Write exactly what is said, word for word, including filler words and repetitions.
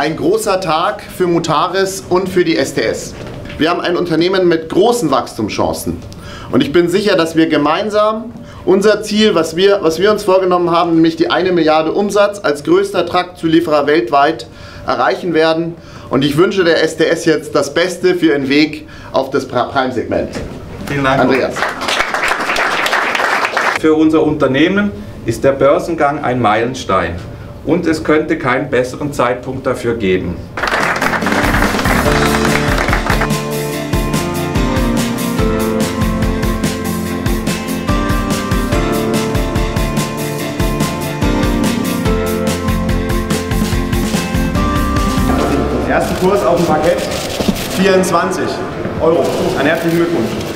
ein großer Tag für Mutares und für die S T S. Wir haben ein Unternehmen mit großen Wachstumschancen und ich bin sicher, dass wir gemeinsam unser Ziel, was wir, was wir uns vorgenommen haben, nämlich die eine Milliarde Umsatz als größter Traktzulieferer weltweit erreichen werden. Und ich wünsche der S T S jetzt das Beste für ihren Weg auf das Prime-Segment. Vielen Dank, Andreas. Für unser Unternehmen ist der Börsengang ein Meilenstein und es könnte keinen besseren Zeitpunkt dafür geben. Ersten Kurs auf dem Parkett vierundzwanzig Euro. Einen herzlichen Glückwunsch.